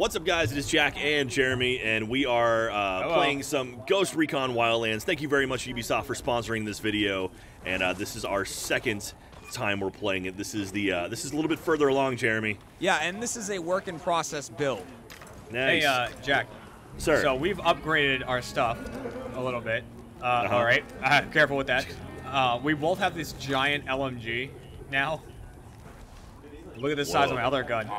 What's up, guys? It is Jack and Jeremy, and we are playing some Ghost Recon Wildlands. Thank you very much, Ubisoft, for sponsoring this video. And this is our second time we're playing it. This is the this is a little bit further along, Jeremy. Yeah, and this is a work in process build. Nice. Hey, Jack. Sir. So we've upgraded our stuff a little bit. All right. Careful with that. We both have this giant LMG now. Look at the size of my other gun.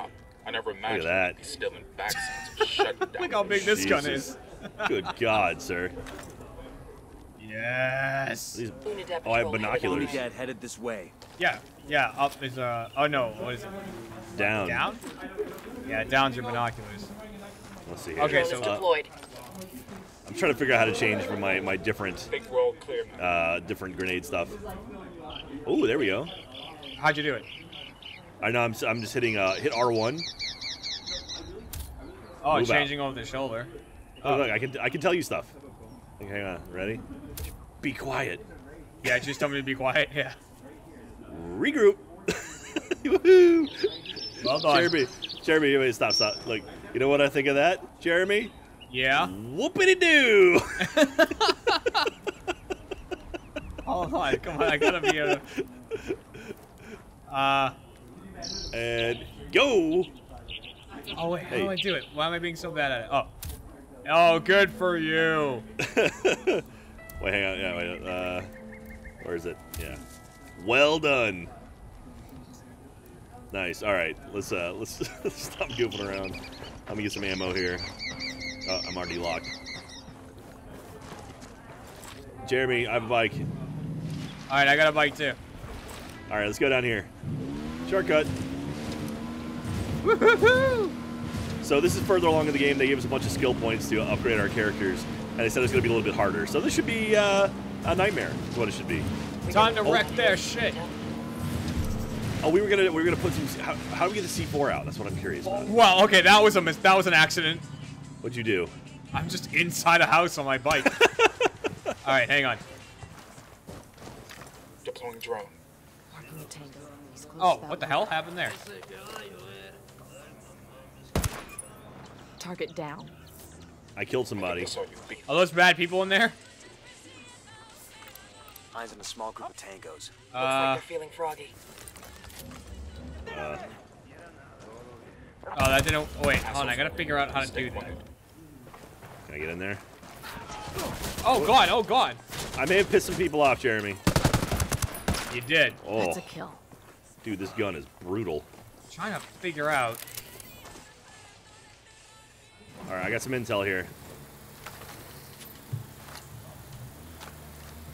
I never imagined that. He's still in backside. Shut down. Look how big this gun is. Good God, sir. Yes. These, I have binoculars. Unidad headed this way. Yeah, yeah. Up is oh no, what is it? Down. Down? Yeah, down's your binoculars. Let's see here. Okay, so deployed. I'm trying to figure out how to change from my different different grenade stuff. Oh, there we go. How'd you do it? I know I'm just hitting hit R1. Oh, move changing out over the shoulder. Oh, look, I can tell you stuff. Like, hang on, ready? Be quiet. Yeah, just tell me to be quiet. Yeah. Regroup. Woohoo! Well done, Jeremy, wait, stop. Look, you know what I think of that, Jeremy? Yeah. Whoopity doo. Hold on, come on, I gotta be able to. And go! Oh wait, how do I do it? Why am I being so bad at it? Oh. Oh, good for you! Wait, hang on, yeah, wait, where is it? Yeah. Well done! Nice, alright, let's stop goofing around. Let me get some ammo here. Oh, I'm already locked. Jeremy, I have a bike. Alright, I got a bike too. Alright, let's go down here. Shortcut. Woo-hoo-hoo! So this is further along in the game. They gave us a bunch of skill points to upgrade our characters, and they said it's going to be a little bit harder. So this should be a nightmare. Is what it should be. Time to wreck their shit. Oh, we were gonna put some. How do we get the C4 out? That's what I'm curious about. Well, okay, that was an accident. What'd you do? I'm just inside a house on my bike. All right, hang on. Deploying drone. Oh, what the hell happened there? Target down. I killed somebody. Are those bad people in there? Eyes in a small group of tangos. Looks like they're feeling froggy. Oh, that didn't. Oh, wait, hold on. I gotta figure out how to do that. Can I get in there? Oh God! Oh God! I may have pissed some people off, Jeremy. You did. Oh. That's a kill. Dude, this gun is brutal. I'm trying to figure out. All right, I got some intel here.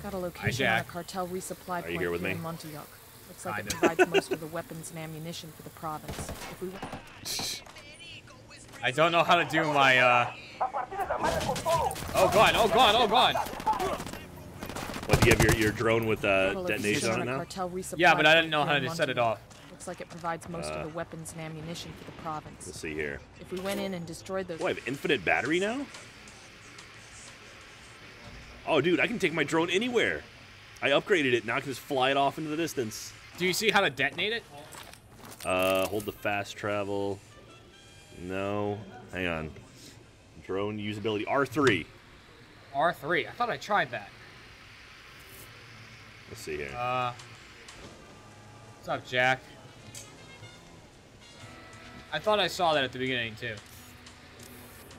Got a location on a cartel resupply point here in Montauk. Looks like it provides most of the weapons and ammunition for the province. If we I don't know how to do my. Oh God! Oh God! Oh God! What, do you have your drone with detonation on it now? Yeah, but I didn't know how to set it off. Looks like it provides most of the weapons and ammunition for the province. Let's see here. If we went in and destroyed those... Oh, I have infinite battery now? Oh, dude, I can take my drone anywhere. I upgraded it. Now I can just fly it off into the distance. Do you see how to detonate it? Hold the fast travel. No. Hang on. Drone usability. R3. R3. I thought I tried that. Let's see here. What's up, Jack? I thought I saw that at the beginning, too.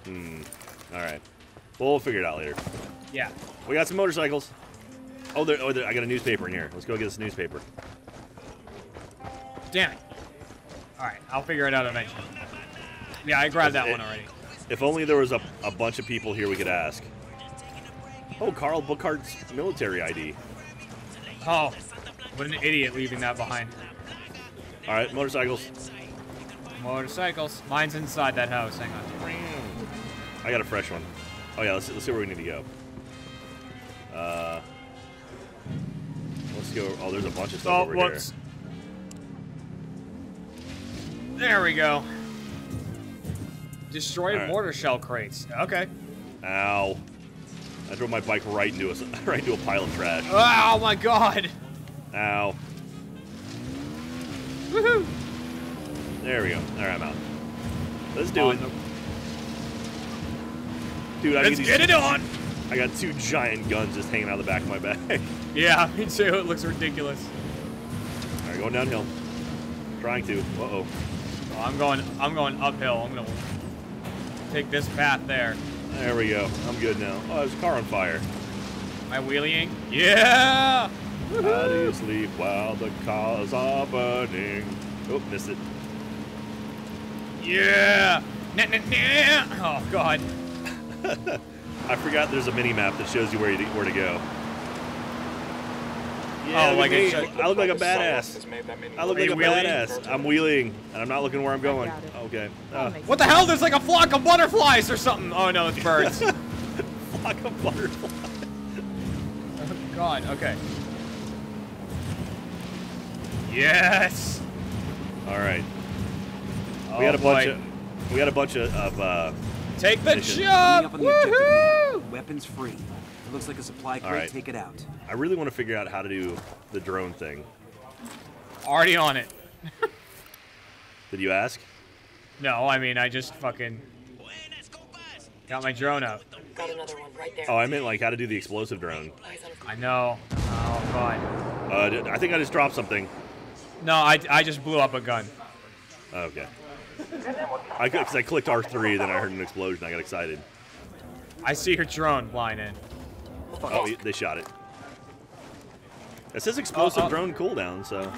Hmm. All right. Well, we'll figure it out later. Yeah. We got some motorcycles. Oh, there, I got a newspaper in here. Let's go get this newspaper. Damn it. All right. I'll figure it out eventually. Yeah, I grabbed that one already. If only there was a bunch of people here we could ask. Oh, Carl Buchardt's military ID. Oh, what an idiot leaving that behind. All right, motorcycles. Motorcycles. Mine's inside that house. Hang on. I got a fresh one. Oh, yeah, let's see where we need to go. Let's go. Oh, there's a bunch of stuff over here. There we go. Destroy mortar shell crates. Okay. Ow. I drove my bike right into a pile of trash. Oh my God! Ow! Woohoo! There we go. All right, I'm out. Let's do it. Dude, Let's get it on! I got two giant guns just hanging out of the back of my bag. Yeah, me too. It looks ridiculous. All right, going downhill. Trying to. Uh-oh. Oh, I'm going uphill. I'm gonna take this path there. There we go. I'm good now. Oh, there's a car on fire. Am I wheeling? Yeah! How do you sleep while the cars are burning? Oh, missed it. Yeah! Nah, nah, nah. Oh, God. I forgot there's a mini-map that shows you where to go. Yeah, oh, like I look like a badass. I look like a badass. I'm wheeling, and I'm not looking where I'm going. Okay. What the hell? There's like a flock of butterflies or something. Oh, no, it's birds. Flock of butterflies. Oh, God. Okay. Yes. All right. Oh, we had a bunch of take the jump! Woohoo! Weapons free. It looks like a supply crate. Right. Take it out. I really want to figure out how to do the drone thing. Already on it. Did you ask? No, I mean I just fucking got my drone up. Got another one right there. Oh, I meant like how to do the explosive drone. I know. Oh God. I think I just dropped something. No, I just blew up a gun. Okay. Because I clicked R3, then I heard an explosion. I got excited. I see your drone flying in. Oh, they shot it. It says explosive drone cooldown, so.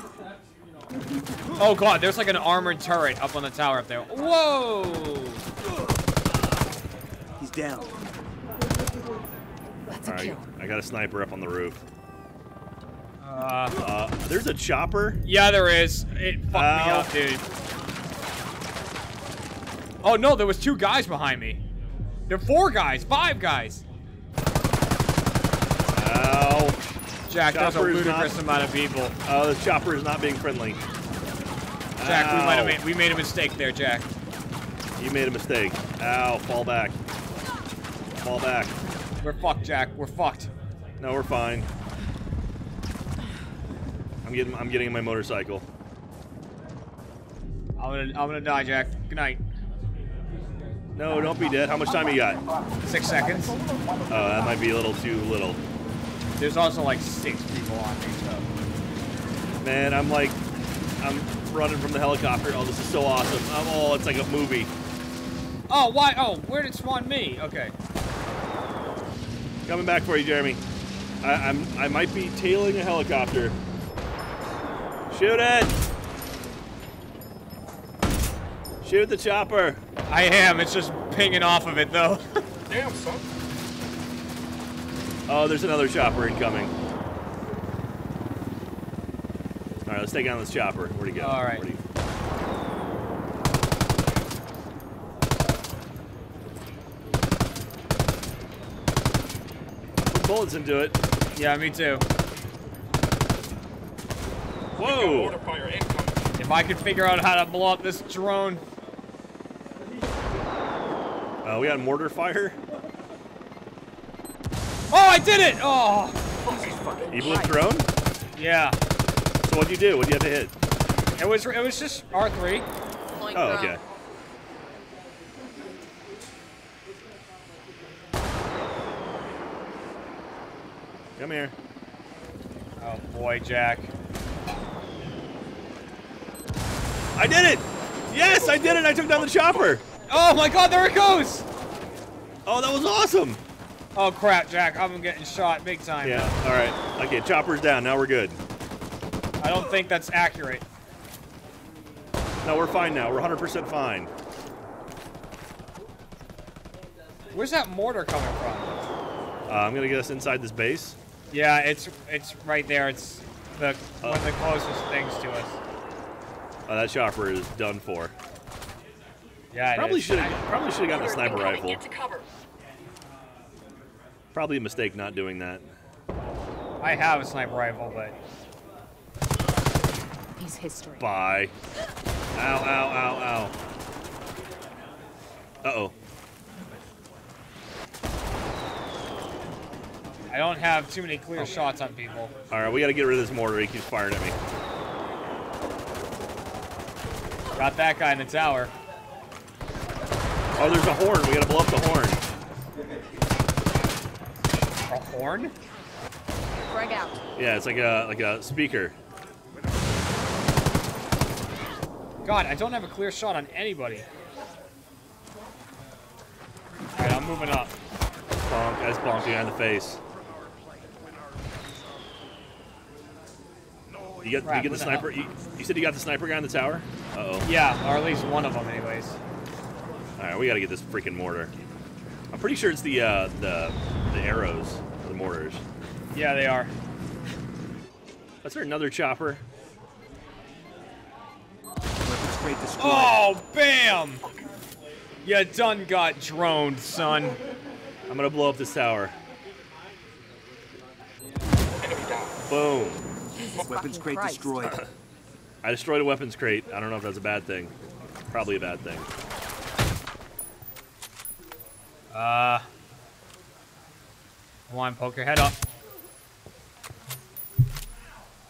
Oh God, there's like an armored turret up on the tower up there. Whoa! He's down. That's a kill. I got a sniper up on the roof. There's a chopper. Yeah, there is. It fucked me up, dude. Oh no, there was two guys behind me. There are four guys, five guys. Ow. Jack, there's a ludicrous amount of people. Oh, the chopper is not being friendly. Jack, Ow. we made a mistake there, Jack. You made a mistake. Ow, fall back. Fall back. We're fucked, Jack, we're fucked. No, we're fine. I'm getting in my motorcycle. I'm gonna die, Jack. Good night. No, don't be dead. How much time you got? 6 seconds. Oh, that might be a little too little. There's also like 6 people on me, so. Man, I'm running from the helicopter. Oh, this is so awesome. Oh, it's like a movie. Oh, why? Oh, where did Swan me? Okay. Coming back for you, Jeremy. I might be tailing a helicopter. Shoot it! Shoot the chopper. I am. It's just pinging off of it, though. Damn, son. Oh, there's another chopper incoming. All right, let's take down this chopper. Where'd he go? All right. Put bullets into it. Yeah, me too. Whoa. If I could figure out how to blow up this drone. We got mortar fire. Oh, I did it! Oh! You blew a drone? Yeah. So what'd you do? What'd you have to hit? It was just R3. Like oh, okay. Come here. Oh boy, Jack. I did it! Yes, I did it! I took down the chopper! Oh my God, there it goes! Oh, that was awesome! Oh crap, Jack, I'm getting shot big time. Yeah, alright. Okay, chopper's down, now we're good. I don't think that's accurate. No, we're fine now, we're 100% fine. Where's that mortar coming from? I'm gonna get us inside this base. Yeah, it's right there, it's the one of the closest things to us. Oh, that chopper is done for. Yeah, probably should have gotten a sniper rifle. Probably a mistake not doing that. I have a sniper rifle, but he's history. Bye. Ow! Ow! Ow! Ow! Uh-oh. I don't have too many clear shots on people. All right, we got to get rid of this mortar. He keeps firing at me. Got that guy in the tower. Oh, there's a horn. We gotta blow up the horn. A horn? Frag out. Yeah, it's like a speaker. God, I don't have a clear shot on anybody. Alright, I'm moving up. Bonk, that's bonk you in the face. You get the sniper. You said you got the sniper guy in the tower? Uh-oh. Yeah, or at least one of them anyways. Alright, we gotta get this freaking mortar. I'm pretty sure it's the arrows, the mortars. Yeah, they are. Is there another chopper? Oh, bam! You done got droned, son. I'm gonna blow up this tower. Enemy down. Boom. Weapons crate destroyed. I destroyed a weapons crate. I don't know if that's a bad thing. Probably a bad thing. Come on, poke your head up.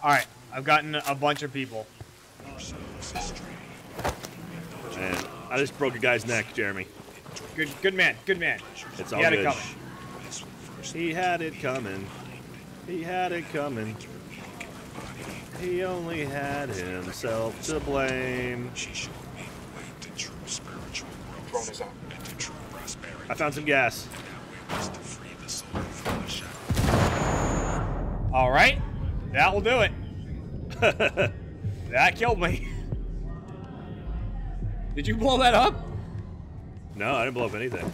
Alright, I've gotten a bunch of people. Man, I just broke a guy's neck, Jeremy. Good man, good man. It's all he had good. It coming. He had it coming. He had it coming. He only had himself to blame. I found some gas. All right, that will do it. That killed me. Did you blow that up? No, I didn't blow up anything.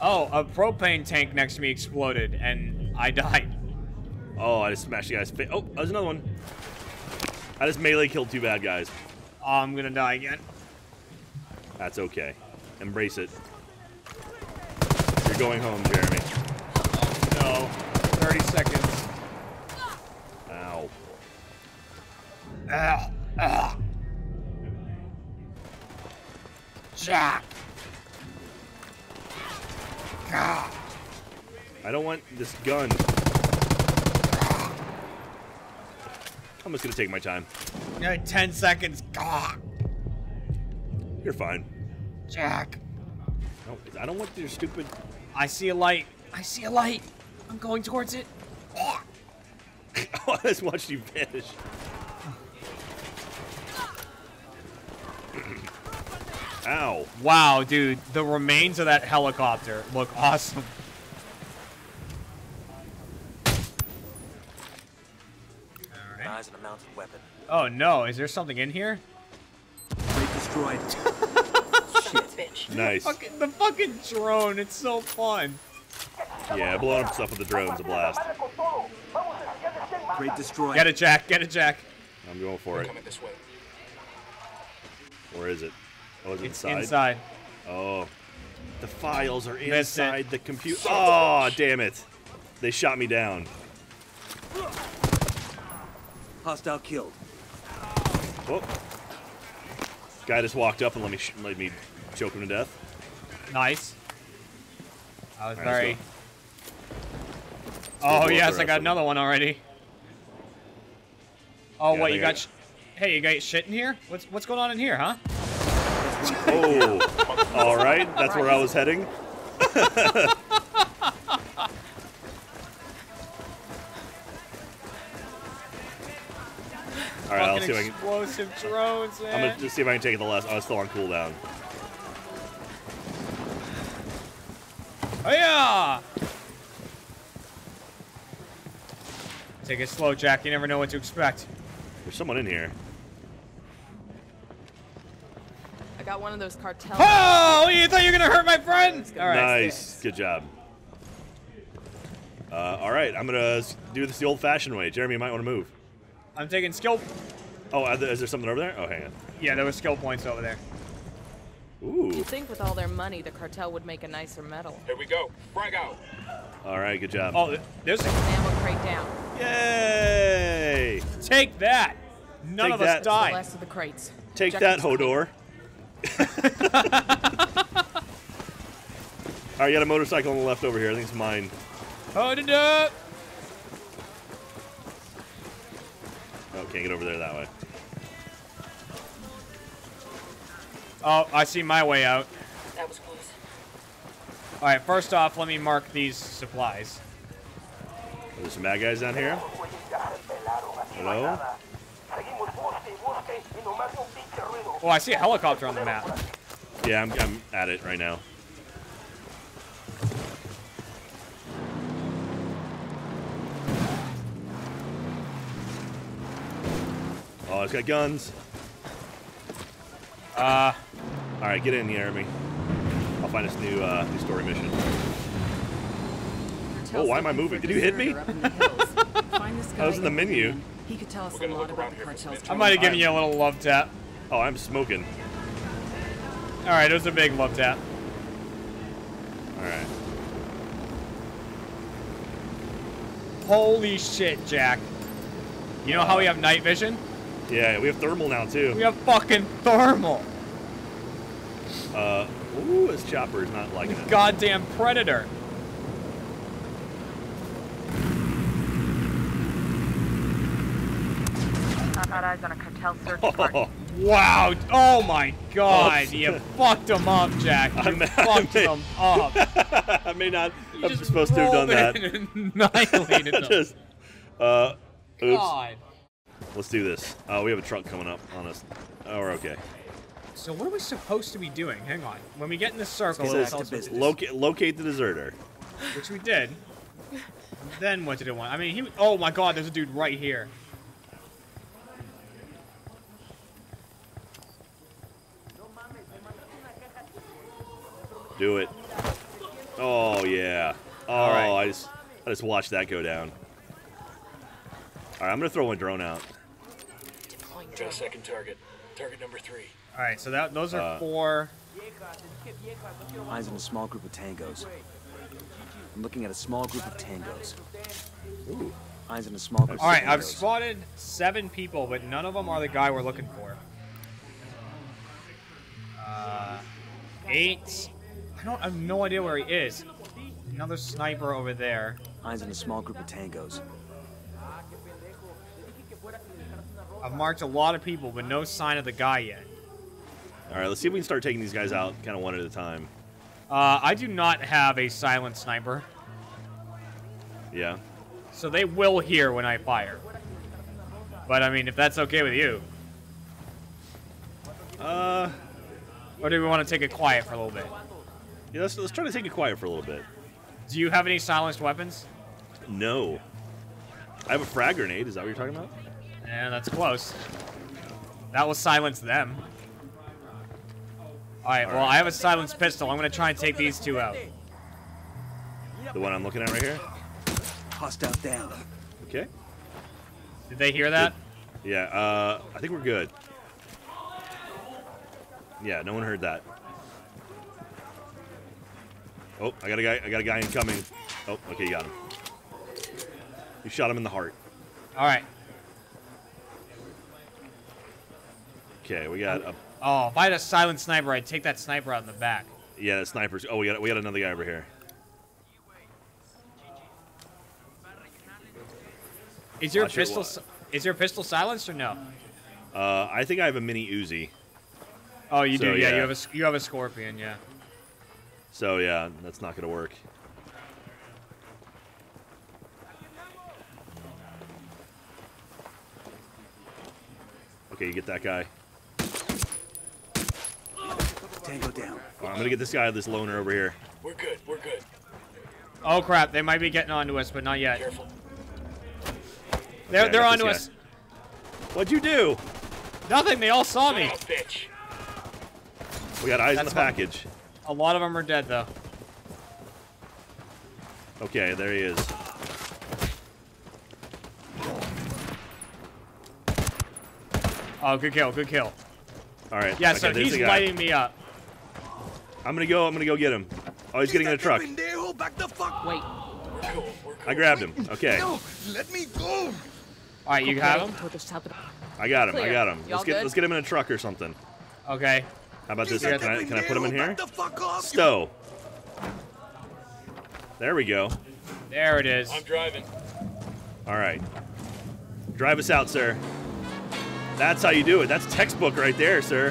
Oh, a propane tank next to me exploded and I died. Oh, I just smashed the guy's face. Oh, there's another one. I just melee killed two bad guys. I'm gonna die again. That's okay. Embrace it. You're going home, Jeremy. No. 30 seconds. Ow. Ow. Ow. Jack. God. I don't want this gun. I'm just gonna take my time. 10 seconds. God. You're fine. Jack. No, I don't want your stupid. I see a light. I see a light. I'm going towards it. Oh. I just watched you vanish. Ow. Wow, dude. The remains of that helicopter look awesome. Weapon. Oh no, is there something in here? Destroyed. Shit. Nice. The fucking drone, it's so fun. Yeah, blowing up stuff with the drone's a blast. Great destroy. Get it, Jack, get it, Jack. I'm going for it. This way. Where is it? Oh, it's inside. Inside. Oh. The files are inside the computer. Oh, damn it. They shot me down. Hostile killed. Whoa. Guy just walked up and let me choke him to death. Nice. I was very... Oh, yes, I got another one already. Oh, yeah, what, you got... Hey, you got shit in here? What's going on in here, huh? Oh, all right. That's where I was heading. All right, I'll see if I can. Explosive drones, man. I'm gonna just see if I can take it the last. Oh, it's still on cooldown. Oh yeah! Take it slow, Jack. You never know what to expect. There's someone in here. I got one of those cartels. Oh! You thought you were gonna hurt my friend? All right. Nice. Good job. All right, I'm gonna do this the old-fashioned way. Jeremy, you might want to move. I'm taking skill. Oh, is there something over there? Oh, hang on. Yeah, there was skill points over there. Ooh. You'd think with all their money, the cartel would make a nicer medal. Here we go. Frag out. All right, good job. Oh, there's an ammo crate down. Yay! Take that. None of us died. The last of the crates. Take that, Hodor. All right, you got a motorcycle on the left over here. I think it's mine. Hold it up. Oh, can't get over there that way. Oh, I see my way out. That was close. Alright, first off, let me mark these supplies. There's some bad guys down here. Hello? Oh, I see a helicopter on the map. Yeah, I'm at it right now. Oh, it's got guns. Alright, get in, Jeremy. I'll find this new story mission. Oh, why am I moving? Did you hit me? I was in the menu. He could tell us a lot about the cartels. I might have given you a little love tap. Oh, I'm smoking. Alright, it was a big love tap. Alright. Holy shit, Jack. You know how we have night vision? Yeah, we have thermal now, too. We have fucking thermal. Ooh, this chopper is not liking it. Goddamn predator. Eyes on a cartel search party. Wow. Oh, my God. Oh, you fucked him up, Jack. You fucked him up. I may not have been supposed to have done that. Annihilated him. Just, God. Oops. Let's do this. We have a truck coming up on us. Oh, we're okay. So what are we supposed to be doing? Hang on. When we get in this circle, locate the deserter. Which we did. Then what did it want? I mean, oh my God, there's a dude right here. Do it. Oh yeah. Oh, right. I just watched that go down. All right, I'm gonna throw my drone out. I've got a second target. Target number 3. All right, so those are 4. Eyes on a small group of tangos. I'm looking at a small group of tangos. Ooh. Eyes on a small group. All right, I've spotted 7 people, but none of them are the guy we're looking for. 8. I have no idea where he is. Another sniper over there. Eyes on a small group of tangos. I've marked a lot of people, but no sign of the guy yet. All right, let's see if we can start taking these guys out kind of one at a time. I do not have a silent sniper. Yeah. So they will hear when I fire. But, I mean, if that's okay with you. Or do we want to take it quiet for a little bit? Yeah, let's try to take it quiet for a little bit. Do you have any silenced weapons? No. I have a frag grenade. Is that what you're talking about? Yeah, that's close. That will silence them. Alright, well, I have a silenced pistol. I'm going to try and take these 2 out. The one I'm looking at right here? Hostile down. Okay. Did they hear that? Yeah, I think we're good. Yeah, no one heard that. Oh, I got a guy incoming. Oh, okay, you got him. You shot him in the heart. Alright. Okay, we got a... Oh, if I had a silent sniper, I'd take that sniper out in the back. Yeah, the snipers. Oh, we got another guy over here. Is your pistol silenced or no? I think I have a mini Uzi. Oh, you do? Yeah, you have a Scorpion, yeah. So yeah, that's not gonna work. Okay, you get that guy. Tango down. Right, I'm gonna get this guy, this loner over here. We're good. We're good. Oh crap! They might be getting onto us, but not yet. Careful. They're onto us. What'd you do? Nothing. They all saw me. Bitch. We got eyes on the package. A lot of them are dead though. Okay, there he is. Oh, good kill. Good kill. All right. Yeah, okay, so he's lighting me up. I'm gonna go get him. Oh, he's getting in a truck. Back the fuck. Wait. I grabbed him. Okay. No, let me go. All right, you got him. I got him. I got him. Let's get him in a truck or something. Okay. How about this? Can I put him in here? Stow. There we go. There it is. I'm driving. All right. Drive us out, sir. That's how you do it. That's textbook right there, sir.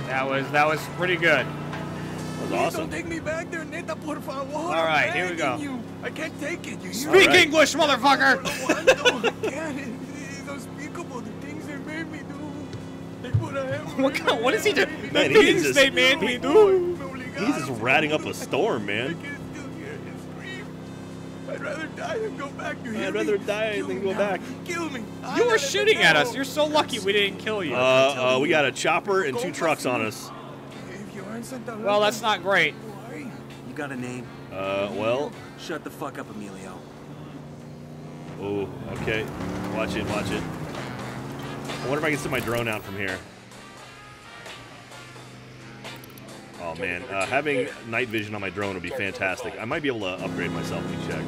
That was pretty good. was awesome. Don't take me back there, neta, por favor. All right, here we go. You. I can't take it. You speak right. English, motherfucker. What is he doing? Man, the things just, they made me do. He's just ratting up a storm, man. I'd rather die than go back. I'd rather die than go back. Kill me. You were shooting at us. You're so lucky we didn't kill you. We got a chopper and 2 trucks on us. Well, that's not great. You got a name? Well. Shut the fuck up, Emilio. Oh, okay. Watch it, watch it. I wonder if I can send my drone out from here. Oh man, having night vision on my drone would be fantastic. I might be able to upgrade myself. Let me check.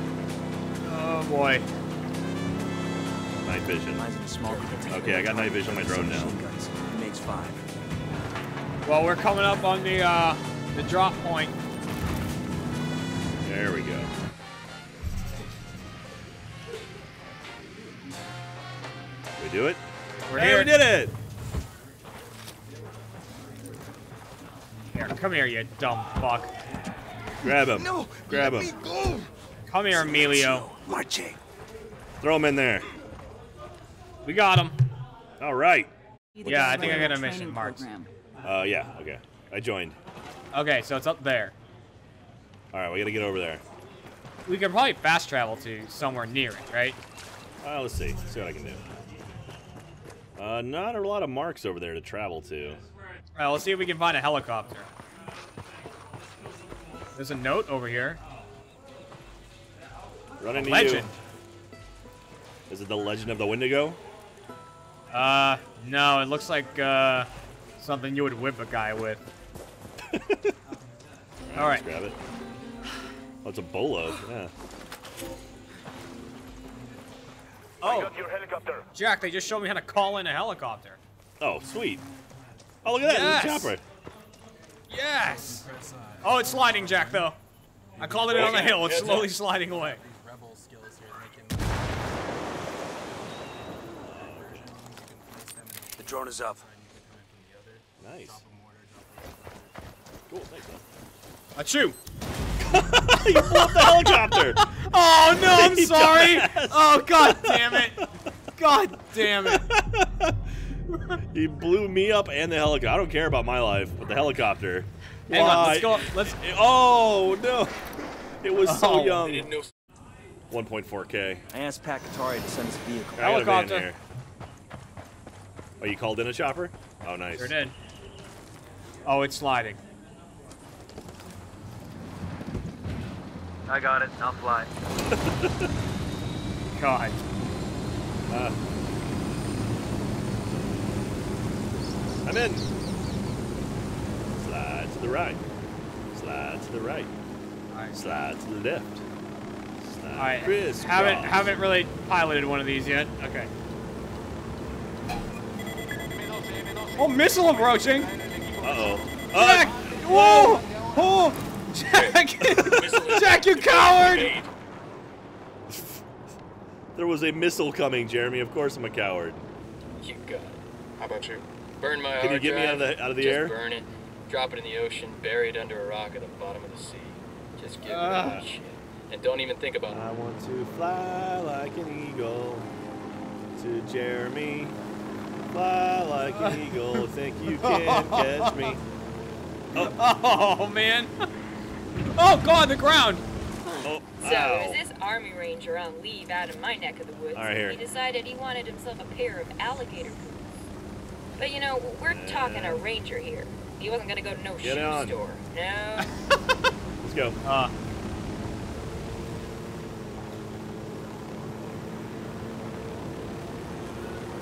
Oh boy. Night vision. Okay, I got night vision on my drone now. Well, we're coming up on the drop point. There we go. We do it. We're here. Hey, we did it! Here, come here, you dumb fuck. Grab him. No, grab him. Come here, Emilio. Marching. Throw him in there. We got him. All right. Yeah, I think I got a mission, Marks. Yeah, okay. I joined. Okay, so it's up there. All right, we gotta get over there. We could probably fast travel to somewhere near it, right? Let's see. Let's see what I can do. Not a lot of marks over there to travel to. All right, let's see if we can find a helicopter. There's a note over here. Running into you. Is it the Legend of the Wendigo? No, it looks like, something you would whip a guy with. All right. All right. Let's grab it. Oh, it's a bolo, yeah. Oh, I got your helicopter. Jack, they just showed me how to call in a helicopter. Oh, sweet. Oh, look at that. Yes. Chopper. Yes. Oh, it's sliding, Jack, though. I called it on the hill. It's slowly sliding away. The drone is up. Nice. Cool, thanks, man. Achoo. You blew up the helicopter! Oh no, I'm sorry! Oh god damn it! God damn it! He blew me up and the helicopter. I don't care about my life, but the helicopter. Hang on, let's go. Let's. Oh no! It was so young. 1.4K. I asked Pat Katari to send us a vehicle. Helicopter. Here. Oh, you called in a chopper? Oh, nice. Sure did. Oh, it's sliding. I got it. I'll fly. God. I'm in. Slide to the right. Slide to the right. Slide to the left. Slide. All right. Haven't really piloted one of these yet. Okay. Oh, missile approaching. Uh-oh. Jack! Whoa! Oh! Jack! Jack, you coward! There was a missile coming, Jeremy. Of course I'm a coward. You got it. How about you? Burn my hard drive. Can you get me out of the air? Just burn it. Drop it in the ocean. Bury it under a rock at the bottom of the sea. Just give it that shit. And don't even think about it. I want to fly like an eagle to Jeremy. Fly like an eagle. Think you can catch me. Oh man. Oh god, the ground! Oh, so there's this army ranger on leave out of my neck of the woods. All right, here. He decided he wanted himself a pair of alligator boots. But you know, we're talking a ranger here. He wasn't gonna go to no shoe store. No. Let's go.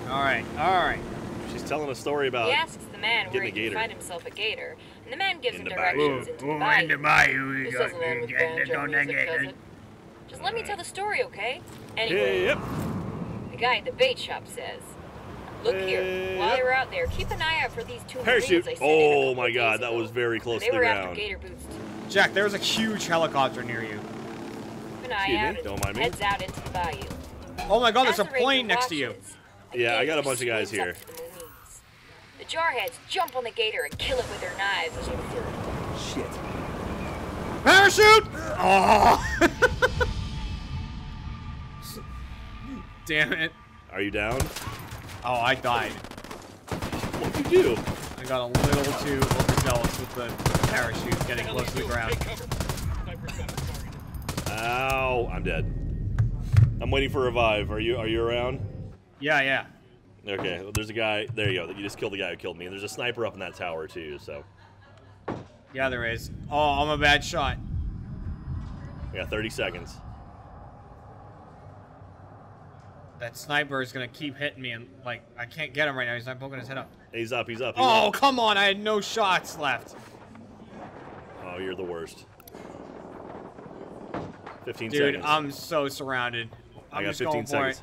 Alright, alright. She's telling a story about man where he can find himself a gator, and the man gives him directions into the bayou. This is along with banjo music, cousin. Just let me tell the story, okay? Anyway, the guy at the bait shop says, look here, while you're out there, keep an eye out for these two parachutes. Oh my god, that was very close to the ground. Jack, there was a huge helicopter near you. Keep an eye out, don't mind me. Heads out into the bayou. Oh my god, there's a plane next to you. Yeah, I got a bunch of guys here. The jarheads jump on the gator and kill it with their knives. Shit. Parachute! Oh. Damn it. Are you down? Oh, I died. What'd you do? I got a little too overzealous with the parachute getting close to the ground. Ow, I'm dead. I'm waiting for a revive. Are you around? Yeah, yeah. Okay, well, there's a guy. There you go. You just killed the guy who killed me. And there's a sniper up in that tower, too, so. Yeah, there is. Oh, I'm a bad shot. We got 30 seconds. That sniper is going to keep hitting me, and, like, I can't get him right now. He's not poking his head up. He's up, he's up. He's oh, up. Come on. I had no shots left. Oh, you're the worst. 15 Dude, seconds. Dude, I'm so surrounded. I got 15 seconds.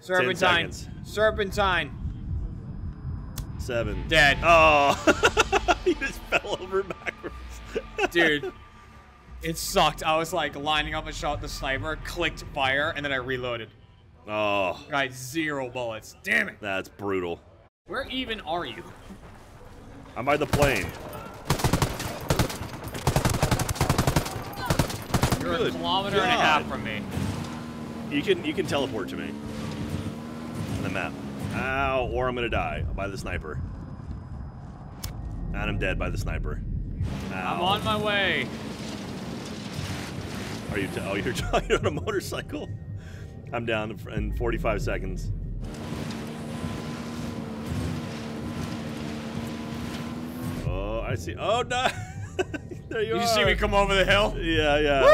Serpentine. Serpentine. 7. Dead. Oh. You just fell over backwards. Dude, it sucked. I was like lining up a shot with the sniper, clicked fire, and then I reloaded. Oh. I got 0 bullets. Damn it. That's brutal. Where even are you? I'm by the plane. You're Good a kilometer God. And a half from me. You can teleport to me. On the map. Ow, or I'm gonna die by the sniper. And I'm dead by the sniper. Ow. I'm on my way. Are you? Oh, you're on a motorcycle. I'm down in 45 seconds. Oh, I see. Oh no! There you are. You see me come over the hill? Yeah,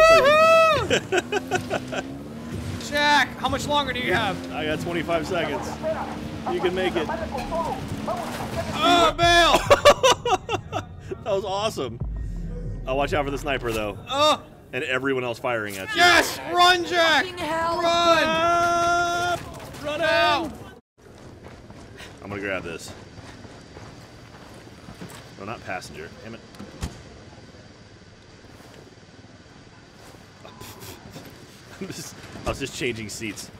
yeah. Jack, how much longer do you have? I got 25 seconds. You can make it. Oh, bail! That was awesome. I'll watch out for the sniper, though. Oh! And everyone else firing at you. Yes! Run, Jack! Run! Run out! I'm gonna grab this. No, not passenger. Damn it. I was just changing seats.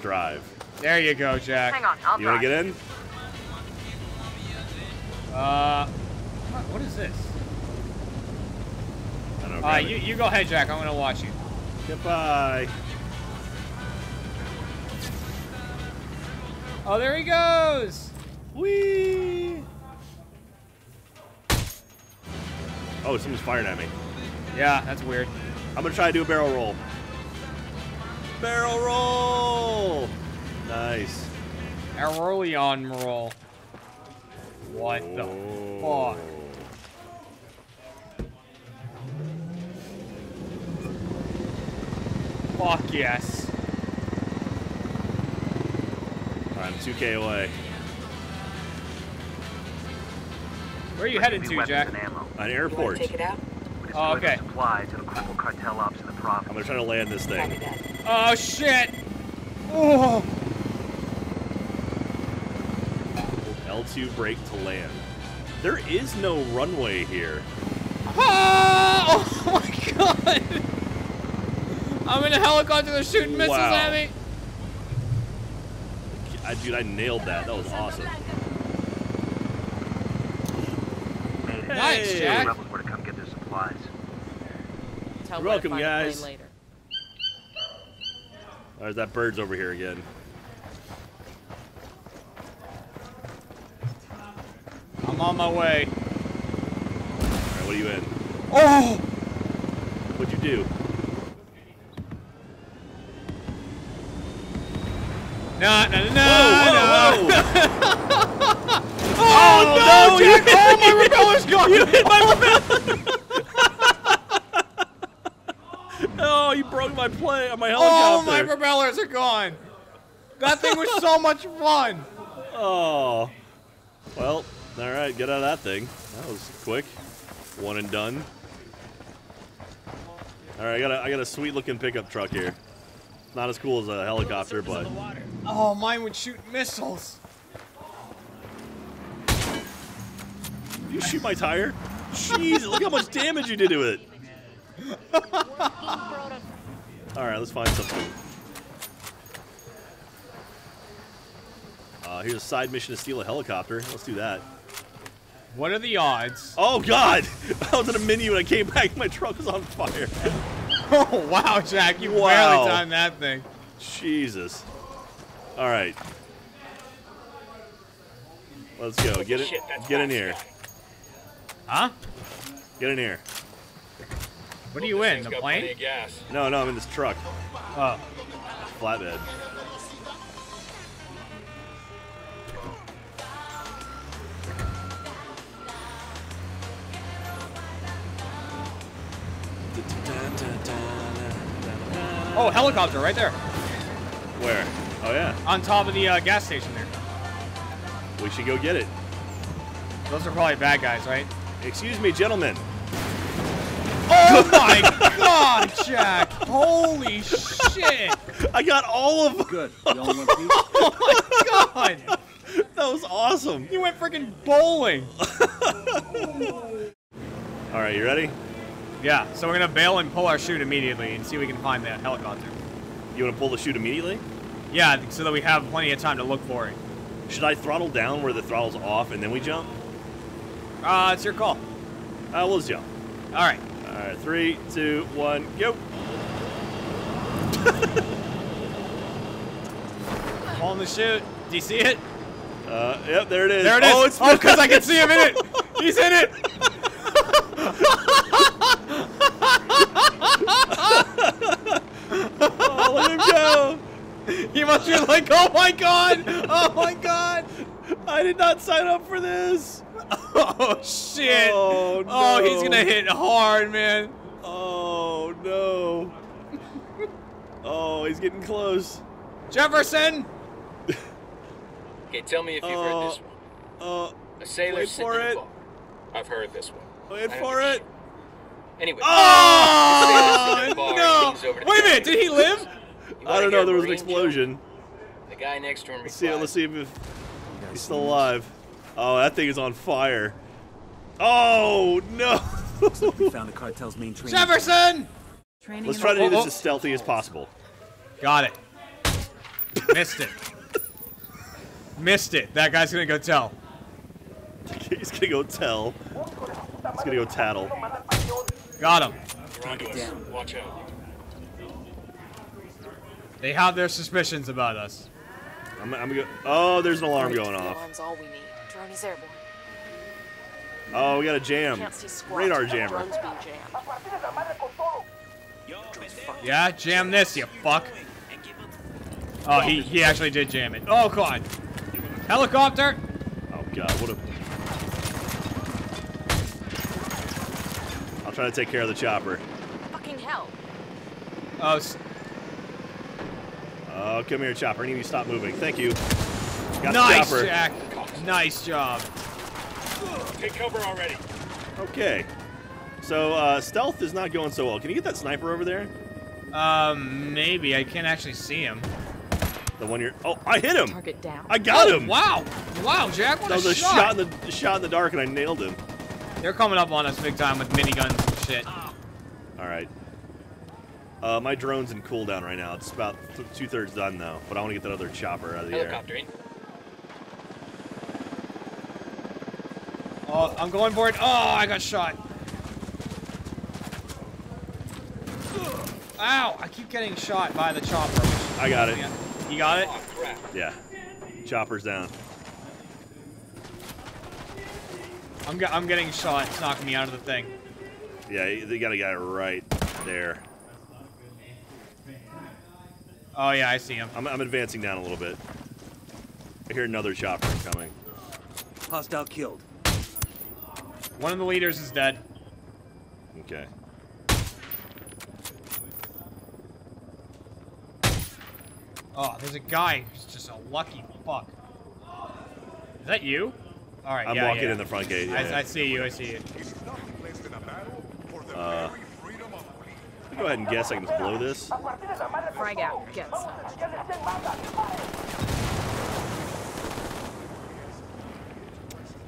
Drive. There you go, Jack. Hang on, I'll drive. You want to get in? What is this? I don't know. You go ahead, Jack. I'm gonna watch you. Goodbye. Oh, there he goes. Whee! Oh, someone's firing at me. Yeah, that's weird. I'm gonna try to do a barrel roll. Barrel roll! Nice. Early on roll. What the fuck? Fuck yes. Alright, I'm 2K away. Where are you headed to, Jack? An airport. Take it out. Oh, okay. I'm gonna try to land this thing. Oh, shit! Oh. L2 brake to land. There is no runway here. Oh, oh my god! I'm in a helicopter, they're shooting missiles at me! Dude, I nailed that. That was awesome. Hey. Nice, Jack! You're welcome, guys. Later. There's that bird's over here again. I'm on my way. All right, what are you in? Oh! What'd you do? No! Oh, no! Jack! Oh, my repeller's gone! You hit my repeller! Oh, you broke my plane on my helicopter. Oh, my propellers are gone. That thing was so much fun. Oh. Well, all right, get out of that thing. That was quick. One and done. All right, I got a sweet-looking pickup truck here. Not as cool as a helicopter, but oh, mine would shoot missiles. You shoot my tire? Jeez, look how much damage you did to it. Alright, let's find something. Here's a side mission to steal a helicopter. Let's do that. What are the odds? Oh God! I was at a menu and I came back. My truck was on fire. Oh wow, Jack! You barely timed that thing. Jesus. All right. Let's go. Get it. Get in here. Huh? Get in here. What are you in? The plane? No, no, I'm in this truck. Oh. Flatbed. Oh, helicopter right there. Where? Oh yeah. On top of the gas station there. We should go get it. Those are probably bad guys, right? Excuse me, gentlemen. Oh my God, Jack! Holy shit! I got all of them. Good. Y'all want a piece? Oh my God! That was awesome. You went freaking bowling. All right, you ready? Yeah, so we're gonna bail and pull our chute immediately and see if we can find that helicopter. You wanna pull the chute immediately? Yeah, so that we have plenty of time to look for it. Should I throttle down where the throttle's off and then we jump? It's your call. We'll just jump. Alright. Alright, 3, 2, 1, go! Pulling the chute. Do you see it? Yep, there it is. There it is! Oh, it's because I can see him in it! He's in it! Oh, let him go! He must be like, oh my God! Oh my God! I did not sign up for this! Oh shit! Oh, no. Oh, he's gonna hit hard, man! Oh no! Oh, he's getting close. Jefferson! Okay, tell me if you've heard this one. A sailor sitting in a boat. I've heard this one. Wait for it! Anyway. Oh, no! Wait a minute, did he live? I don't know, there was an explosion. The guy next to him replied. Let's see if he's still alive. Oh, that thing is on fire. Oh, no! We found the cartel's main training. Jefferson! Let's try to do this as stealthy as possible. Got it. Missed it. Missed it. That guy's gonna go tell. He's gonna go tell. He's gonna go tattle. Got him. Down. Watch out. They have their suspicions about us. I'm gonna go. Oh, there's an alarm going off. Alarm's all we need. Drone is airborne. Oh, we got a jam. Radar jammer. Yeah, jam this, you fuck. Oh, he actually did jam it. Oh God. Helicopter. Oh God, what a. Trying to take care of the chopper. Fucking hell. Oh. Oh, come here, chopper. I need you to stop moving. Thank you. Got nice, the chopper. Jack. Nice job. Take cover already. Okay. So, stealth is not going so well. Can you get that sniper over there? Maybe. I can't actually see him. The one you're. Oh, I hit him. Target down. I got him. Wow. Wow, Jack. What a shot. That was a shot in the dark, and I nailed him. They're coming up on us big time with miniguns and shit. Alright. My drone's in cooldown right now. It's about two-thirds done, though. But I want to get that other chopper out of the helicopter air. Oh, I'm going for it. Oh, I got shot. Ow, I keep getting shot by the chopper. I got it. You got it? Oh, crap. Yeah. Chopper's down. I'm getting shot. It's knocking me out of the thing. Yeah, they got a guy right there. Oh yeah, I see him. I'm advancing down a little bit. I hear another chopper coming. Hostile killed. One of the leaders is dead. Okay. Oh, there's a guy who's just a lucky fuck. Is that you? All right, I'm walking in the front gate. Yeah, I see you. I see you. Go ahead and guess I can just blow this. Frag out. Get some.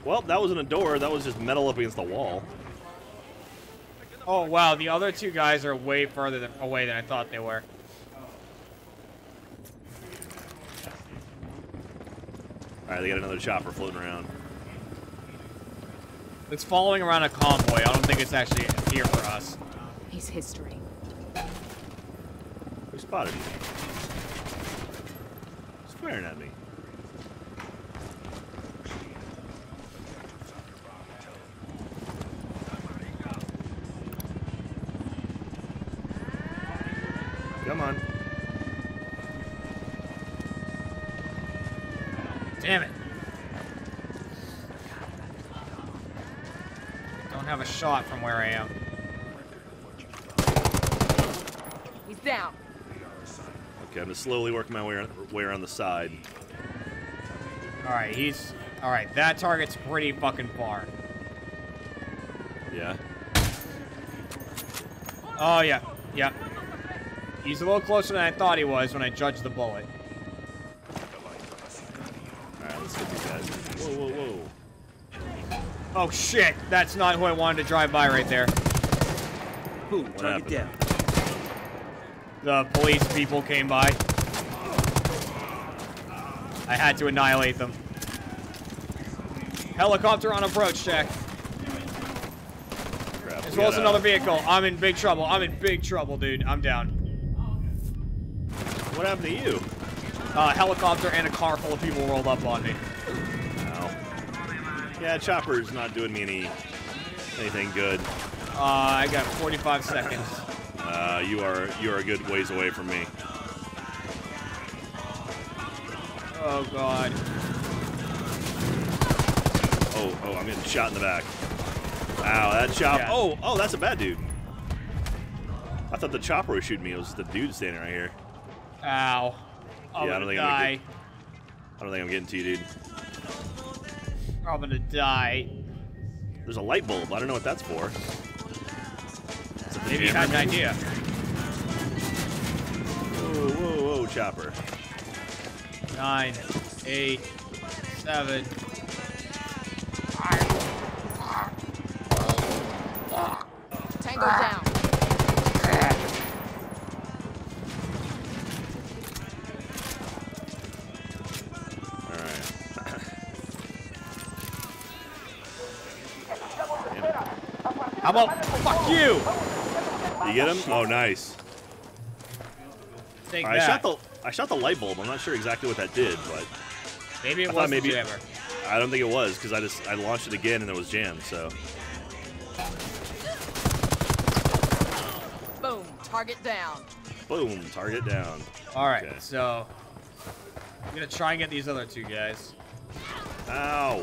Well, that wasn't a door. That was just metal up against the wall. Oh wow, the other two guys are way further away than I thought they were. All right, they got another chopper floating around. It's following around a convoy. I don't think it's actually here for us. He's history. Who spotted you? He's firing at me. Come on. Damn it. Don't have a shot from where I am. He's down. Okay, I'm just slowly working my way around the side. Alright, he's... Alright, that target's pretty fucking far. Yeah. Oh, yeah. Yeah. He's a little closer than I thought he was when I judged the bullet. Alright, let's get these guys. Whoa, whoa, whoa. Oh shit! That's not who I wanted to drive by right there. Who? Target down. The police people came by. I had to annihilate them. Helicopter on approach, Jack. Crap, as well as another vehicle. I'm in big trouble. I'm in big trouble, dude. I'm down. What happened to you? A helicopter and a car full of people rolled up on me. Wow. Yeah, chopper's not doing me anything good. I got 45 seconds. You are a good ways away from me. Oh god. Oh, I'm getting shot in the back. Wow, that chopper. Yeah. Oh, that's a bad dude. I thought the chopper was shooting me. It was the dude standing right here. Ow. I'm gonna die. I don't think I'm getting to you, dude. I'm gonna die. There's a light bulb. I don't know what that's for. Maybe you had an idea. Whoa, whoa, whoa, chopper. 9, 8, 7. Tango down. How about fuck you? You get him? Oh, nice. Take that. I shot the light bulb. I'm not sure exactly what that did, but maybe it was jammer. I don't think it was because I launched it again and it was jammed. So. Boom! Target down. Boom! Target down. All right. Okay. So I'm gonna try and get these other two guys. Ow!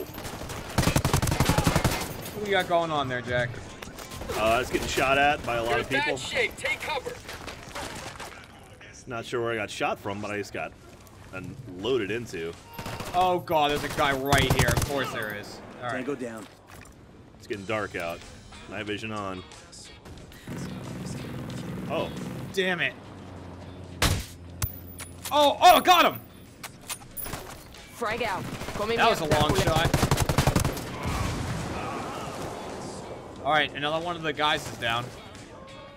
What we got going on there, Jack? It's getting shot at by a lot of people. Take cover. Not sure where I got shot from, but I just got loaded into. Oh god, there's a guy right here. Of course there is. All right, go down. It's getting dark out. Night vision on. Oh, damn it! Oh, got him! Frag out. That was a long shot. All right, another one of the guys is down.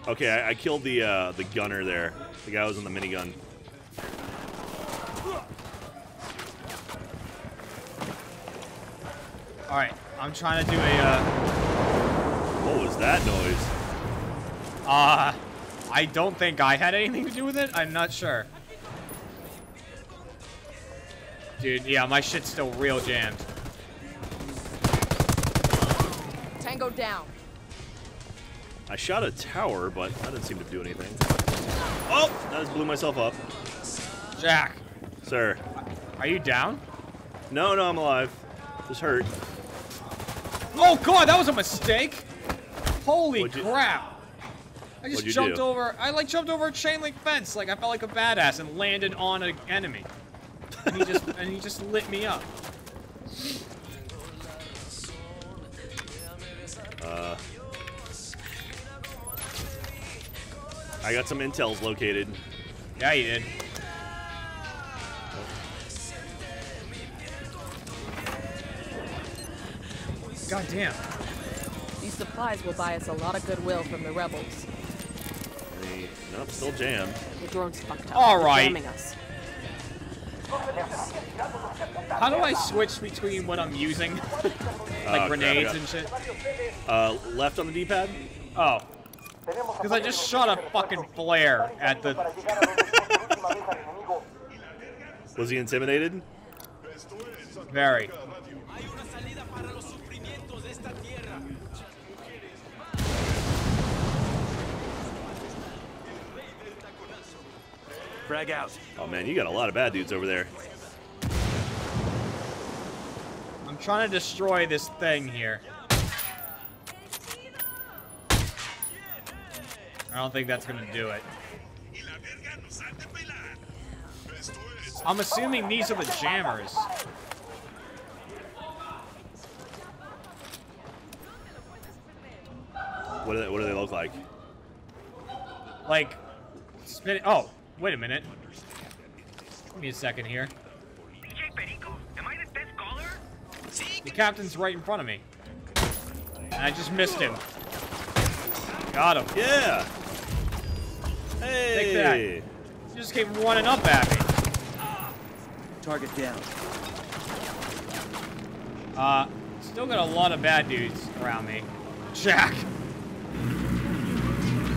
Okay, I killed the gunner there. The guy was in the minigun. All right, I'm trying to do a. What was that noise? I don't think I had anything to do with it. I'm not sure. Dude, yeah, my shit's still real jammed. Tango down. I shot a tower, but that didn't seem to do anything. Oh! I just blew myself up. Jack. Sir. Are you down? No, I'm alive. Just hurt. Oh, God, that was a mistake. Holy crap. I just jumped over. I, like, jumped over a chain link fence. Like, I felt like a badass and landed on an enemy. And he just lit me up. I got some intels located. Yeah, you did. God damn. These supplies will buy us a lot of goodwill from the rebels. Hey, nope, still jammed. The drone's fucked up. All right. Jamming us. How do I switch between what I'm using? Like grenades and shit? Left on the D-pad? Oh. Because I just shot a fucking flare at the... Was he intimidated? Very. Frag out. Oh man, you got a lot of bad dudes over there. I'm trying to destroy this thing here. I don't think that's gonna do it. I'm assuming these are the jammers. What do they look like? Like, spin. Oh, wait a minute. Give me a second here. Am I the best caller? The captain's right in front of me. And I just missed him. Got him. Yeah. Hey. Take that. He just came running up at me. Target down. Still got a lot of bad dudes around me. Jack.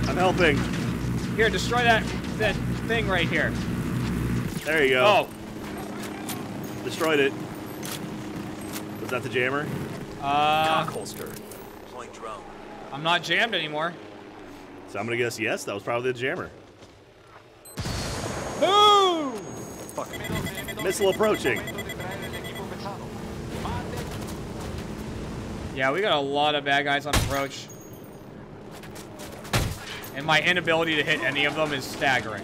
I'm helping. Here, destroy that thing right here. There you go. Oh. Destroyed it. Was that the jammer? Cock holster. Deploying drone. I'm not jammed anymore. So I'm gonna guess yes, that was probably the jammer. Boom! Fuck. Missile approaching. Yeah, we got a lot of bad guys on approach. And my inability to hit any of them is staggering.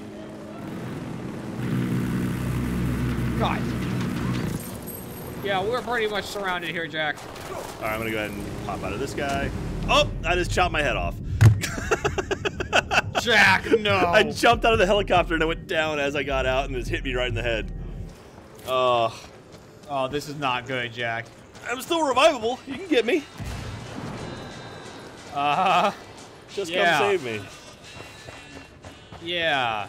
God. Yeah, we're pretty much surrounded here, Jack. Alright, I'm gonna go ahead and pop out of this guy. Oh, I just chopped my head off. Jack, no. I jumped out of the helicopter and I went down as I got out and it hit me right in the head. Oh, this is not good, Jack. I'm still revivable. You can get me. Just come save me. Yeah.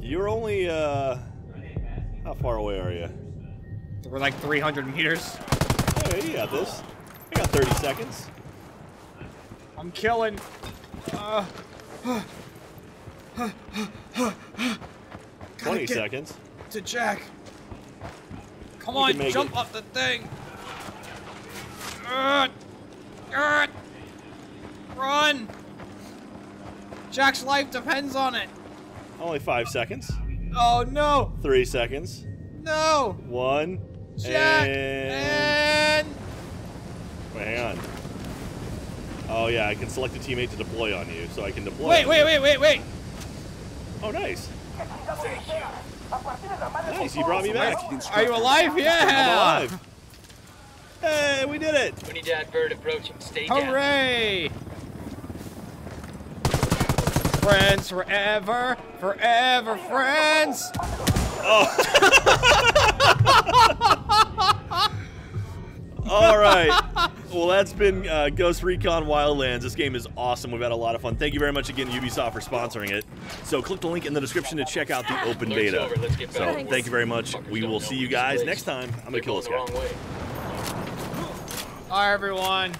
You're only, how far away are you? We're like 300 meters. Hey, you got this. I got 30 seconds. I'm killing. Gotta get 20 seconds. To Jack. Come on, jump off the thing. Run. Jack's life depends on it. Only 5 seconds. Oh, no. 3 seconds. No. 1. Jack. And... Wait, hang on. Oh, yeah, I can select a teammate to deploy on you, so I can deploy. Wait. Oh, nice. Thank you. Nice, you brought me back. Are you alive? Yeah! I'm alive. Hey, we did it! We need to advert approach and stay down. Hooray! Friends forever, forever friends! Oh! Alright. Well, that's been Ghost Recon Wildlands. This game is awesome. We've had a lot of fun. Thank you very much again, Ubisoft, for sponsoring it. So click the link in the description to check out the open beta. So thank you very much. We will see you guys next time. I'm going to kill this guy. All right, everyone.